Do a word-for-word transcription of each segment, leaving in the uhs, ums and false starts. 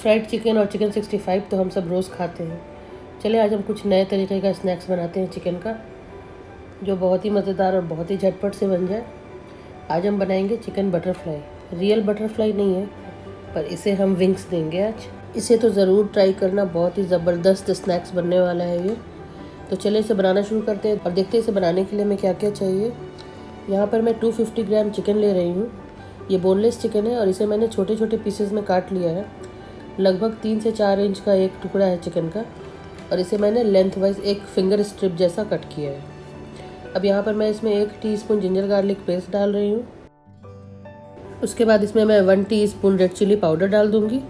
Fried chicken और chicken sixty five तो हम सब रोज़ खाते हैं। चलिए आज हम कुछ नए तरीके का स्नैक्स बनाते हैं चिकन का, जो बहुत ही मज़ेदार और बहुत ही झटपट से बन जाए। आज हम बनाएंगे चिकन बटरफ्लाई। रियल बटरफ्लाई नहीं है, पर इसे हम विंग्स देंगे आज। इसे तो ज़रूर ट्राई करना, बहुत ही ज़बरदस्त स्नैक्स बनने वाला है ये। तो चलिए इसे बनाना शुरू करते हैं और देखते हैं इसे बनाने के लिए हमें क्या क्या चाहिए। यहाँ पर मैं दो सौ पचास ग्राम चिकन ले रही हूँ। ये बोनलेस चिकन है और इसे मैंने छोटे छोटे पीसेस में काट लिया है। लगभग तीन से चार इंच का एक टुकड़ा है चिकन का और इसे मैंने लेंथ वाइज एक फिंगर स्ट्रिप जैसा कट किया है। अब यहाँ पर मैं इसमें एक टीस्पून जिंजर गार्लिक पेस्ट डाल रही हूँ। उसके बाद इसमें मैं one teaspoon red chilli powder डाल दूँगी।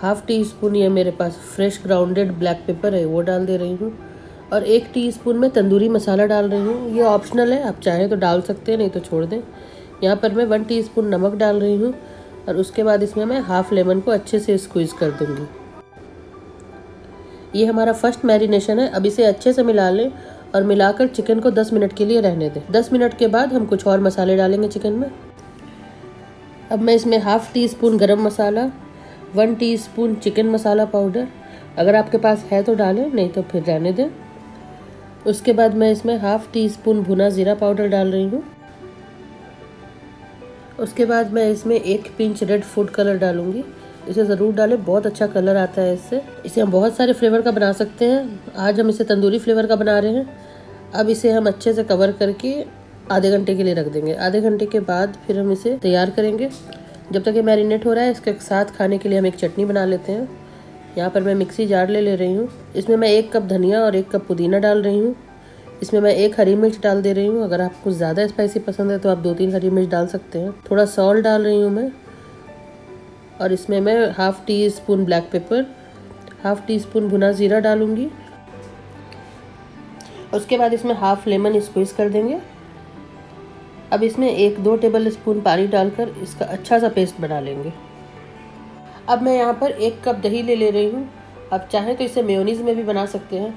हाफ टी स्पून ये मेरे पास फ्रेश ग्राउंडेड ब्लैक पेपर है, वो डाल दे रही हूँ। और एक टीस्पून में तंदूरी मसाला डाल रही हूँ। ये ऑप्शनल है, आप चाहें तो डाल सकते हैं, नहीं तो छोड़ दें। यहाँ पर मैं वन टीस्पून नमक डाल रही हूँ और उसके बाद इसमें मैं हाफ़ लेमन को अच्छे से स्क्वीज़ कर दूँगी। ये हमारा फर्स्ट मैरिनेशन है। अब इसे अच्छे से मिला लें और मिलाकर चिकन को दस मिनट के लिए रहने दें। दस मिनट के बाद हम कुछ और मसाले डालेंगे चिकन में। अब मैं इसमें half teaspoon garam masala, one teaspoon chicken मसाला पाउडर, अगर आपके पास है तो डालें, नहीं तो फिर रहने दें। उसके बाद मैं इसमें हाफ़ टी स्पून भुना ज़ीरा पाउडर डाल रही हूँ। उसके बाद मैं इसमें एक पिंच रेड फूड कलर डालूँगी। इसे ज़रूर डालें, बहुत अच्छा कलर आता है इससे। इसे हम बहुत सारे फ्लेवर का बना सकते हैं। आज हम इसे तंदूरी फ्लेवर का बना रहे हैं। अब इसे हम अच्छे से कवर करके आधे घंटे के लिए रख देंगे। आधे घंटे के बाद फिर हम इसे तैयार करेंगे। जब तक ये मैरिनेट हो रहा है, इसके साथ खाने के लिए हम एक चटनी बना लेते हैं। यहाँ पर मैं मिक्सी जार ले ले रही हूँ। इसमें मैं एक कप धनिया और एक कप पुदीना डाल रही हूँ। इसमें मैं एक हरी मिर्च डाल दे रही हूँ। अगर आपको ज़्यादा स्पाइसी पसंद है तो आप दो तीन हरी मिर्च डाल सकते हैं। थोड़ा सॉल्ट डाल रही हूँ मैं। और इसमें मैं half teaspoon black pepper, half teaspoon भुना ज़ीरा डालूँगी। उसके बाद इसमें हाफ़ लेमन स्क्वीज़ कर देंगे। अब इसमें एक दो टेबल स्पून पानी डालकर इसका अच्छा सा पेस्ट बना लेंगे। अब मैं यहाँ पर एक कप दही ले ले रही हूँ। आप चाहें तो इसे मेयोनीज़ में भी बना सकते हैं,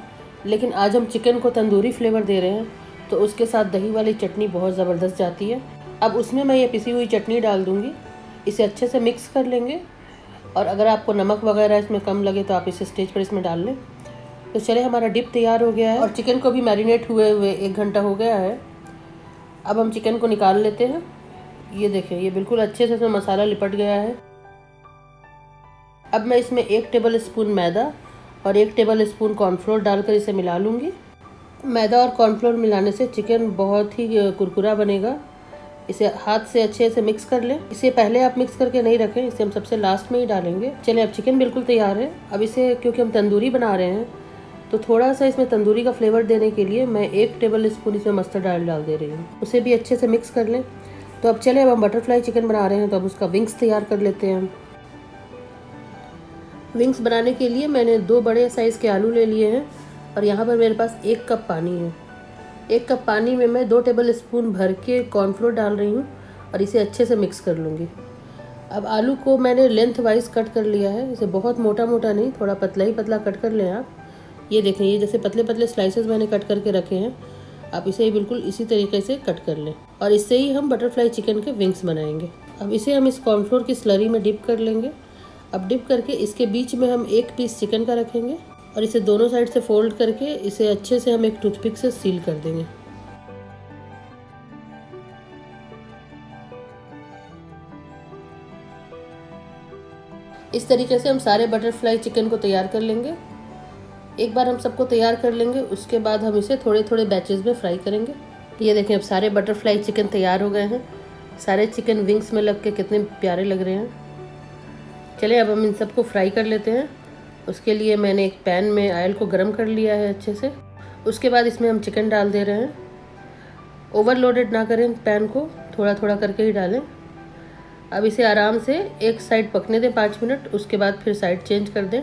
लेकिन आज हम चिकन को तंदूरी फ्लेवर दे रहे हैं तो उसके साथ दही वाली चटनी बहुत ज़बरदस्त जाती है। अब उसमें मैं ये पिसी हुई चटनी डाल दूँगी। इसे अच्छे से मिक्स कर लेंगे और अगर आपको नमक वगैरह इसमें कम लगे तो आप इसे स्टेज पर इसमें डाल लें। तो चले, हमारा डिप तैयार हो गया है और चिकन को भी मैरिनेट हुए हुए एक घंटा हो गया है। अब हम चिकन को निकाल लेते हैं। ये देखें, ये बिल्कुल अच्छे से इसमें मसाला लिपट गया है। अब मैं इसमें एक टेबल स्पून मैदा और एक टेबल स्पून कॉर्नफ्लोर डालकर इसे मिला लूँगी। मैदा और कॉर्नफ्लोर मिलाने से चिकन बहुत ही कुरकुरा बनेगा। इसे हाथ से अच्छे से मिक्स कर लें। इसे पहले आप मिक्स करके नहीं रखें, इसे हम सबसे लास्ट में ही डालेंगे। चलिए, अब चिकन बिल्कुल तैयार है। अब इसे, क्योंकि हम तंदूरी बना रहे हैं, तो थोड़ा सा इसमें तंदूरी का फ्लेवर देने के लिए मैं एक टेबल स्पून इसमें मस्टर्ड ऑयल डाल दे रही हूँ। उसे भी अच्छे से मिक्स कर लें। तो अब चले, अब हम बटरफ्लाई चिकन बना रहे हैं तो अब उसका विंग्स तैयार कर लेते हैं। विंग्स बनाने के लिए मैंने दो बड़े साइज़ के आलू ले लिए हैं और यहाँ पर मेरे पास एक कप पानी है। एक कप पानी में मैं दो टेबल स्पून भर के कॉर्नफ्लोर डाल रही हूँ और इसे अच्छे से मिक्स कर लूँगी। अब आलू को मैंने लेंथ वाइज कट कर लिया है। इसे बहुत मोटा मोटा नहीं, थोड़ा पतला ही पतला कट कर लें आप। ये देखें, ये जैसे पतले पतले स्लाइसेस मैंने कट करके रखे हैं। आप इसे बिल्कुल इसी तरीके से कट कर लें और इससे ही हम बटरफ्लाई चिकन के विंग्स बनाएंगे। अब इसे हम इस कॉर्नफ्लोर की स्लरी में डिप कर लेंगे। अब डिप करके इसके बीच में हम एक पीस चिकन का रखेंगे और इसे दोनों साइड से फोल्ड करके इसे अच्छे से हम एक टूथपिक से सील कर देंगे। इस तरीके से हम सारे बटरफ्लाई चिकन को तैयार कर लेंगे। एक बार हम सबको तैयार कर लेंगे, उसके बाद हम इसे थोड़े थोड़े बैचेस में फ्राई करेंगे। ये देखें, अब सारे बटरफ्लाई चिकन तैयार हो गए हैं। सारे चिकन विंग्स में लग के कितने प्यारे लग रहे हैं। चले, अब हम इन सबको फ्राई कर लेते हैं। उसके लिए मैंने एक पैन में ऑयल को गर्म कर लिया है अच्छे से। उसके बाद इसमें हम चिकन डाल दे रहे हैं। ओवरलोडेड ना करें पैन को, थोड़ा थोड़ा करके ही डालें। अब इसे आराम से एक साइड पकने दें पाँच मिनट, उसके बाद फिर साइड चेंज कर दें।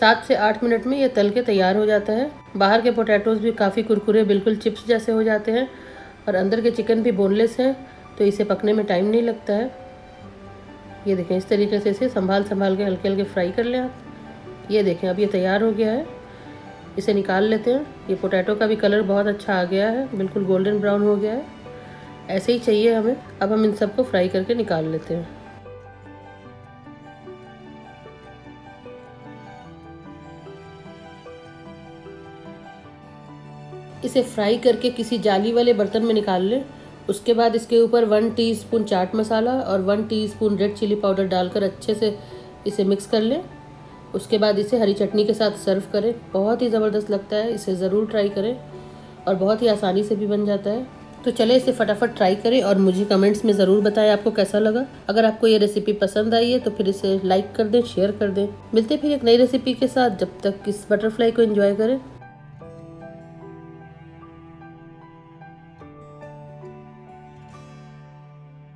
सात से आठ मिनट में ये तल के तैयार हो जाता है। बाहर के पोटैटोज़ भी काफ़ी कुरकुरे, बिल्कुल चिप्स जैसे हो जाते हैं और अंदर के चिकन भी बोनलेस हैं तो इसे पकने में टाइम नहीं लगता है। ये देखें, इस तरीके से इसे संभाल संभाल के हल्के हल्के फ्राई कर लें आप। ये देखें, अब ये तैयार हो गया है। इसे निकाल लेते हैं। ये पोटैटो का भी कलर बहुत अच्छा आ गया है, बिल्कुल गोल्डन ब्राउन हो गया है। ऐसे ही चाहिए हमें। अब हम इन सबको फ्राई करके निकाल लेते हैं। इसे फ्राई करके किसी जाली वाले बर्तन में निकाल लें। उसके बाद इसके ऊपर वन टीस्पून चाट मसाला और one teaspoon red chilli powder डालकर अच्छे से इसे मिक्स कर लें। उसके बाद इसे हरी चटनी के साथ सर्व करें। बहुत ही ज़बरदस्त लगता है, इसे ज़रूर ट्राई करें और बहुत ही आसानी से भी बन जाता है। तो चले इसे फटाफट ट्राई करें और मुझे कमेंट्स में ज़रूर बताएं आपको कैसा लगा। अगर आपको ये रेसिपी पसंद आई है तो फिर इसे लाइक कर दें, शेयर कर दें। मिलते फिर एक नई रेसिपी के साथ, जब तक इस बटरफ्लाई को एंजॉय करें।